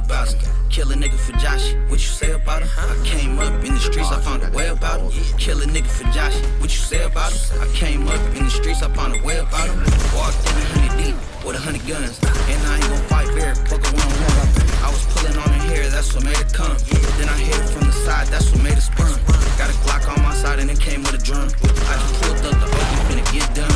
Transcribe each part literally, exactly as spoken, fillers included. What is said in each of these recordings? about him. Kill a nigga for Josh, what you say about him? I came up in the streets, I found a way about him. Kill a nigga for Josh, what you say about him? I came up in the streets, I found a way about him. Walked in a hundred deep with a hundred guns, and I ain't gon' fight bare, fuck a one-on-one. I was pulling on her hair, that's what made her come. Then I hit her from the side, that's what made her spun. Got a Glock on my side and it came with a drum. I just pulled up the open, finna get done.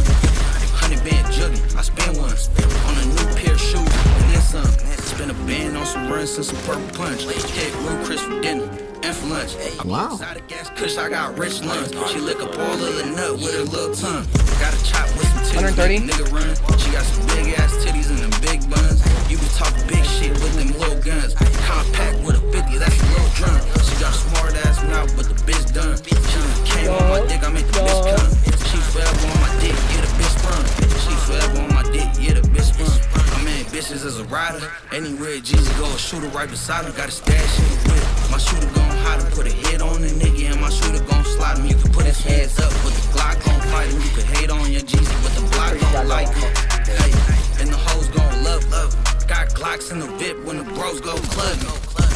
Hundred band juggin', I spent one on a new pair of shoes and then some. Spent a band on some runs and some purple punch. Hit real crisp for dinner and for lunch. Wow. Side of gas cushion, I got rich lunch. She lick up all of the nut with her little tongue. Got a chop with some titties, nigga run. She got some big ass titties and them big buns. You be talking big shit with them little guns. Compact with a fifty, that's a little drum. She got a smart ass mouth, but the bitch done. She came on my dick, I made the bitch come. She fell on my dick, get a bitch from. She fell on my dick, get a bitch from. I'm in bitches as a rider. Anywhere Jesus go, a shooter right beside him. Got a stash in the whip. My shooter gon' hide him, put a head on the nigga, and my shooter gon' slide him. You can put his hands up, but the Glock gon' fight him. You can hate on your Jeezy, but the Glock gon' like him. Hey, and the hoes gon' love, love him. Got Glocks in the V I P when the bros go clubbing.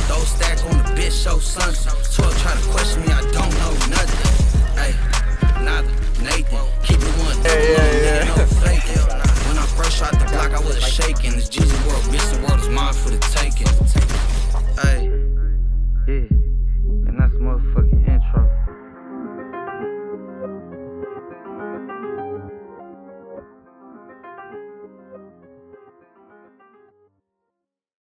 Those stacks on the bitch show sun. twelve try to question me, I don't know nothing. Hey, nada, Nathan. Keep it one, double yeah, on, yeah, yeah. No fake. When I first shot the block, I was shaking. This Jesus world, bitch, the world is mine for the taking. Hey, yeah, and that's motherfucking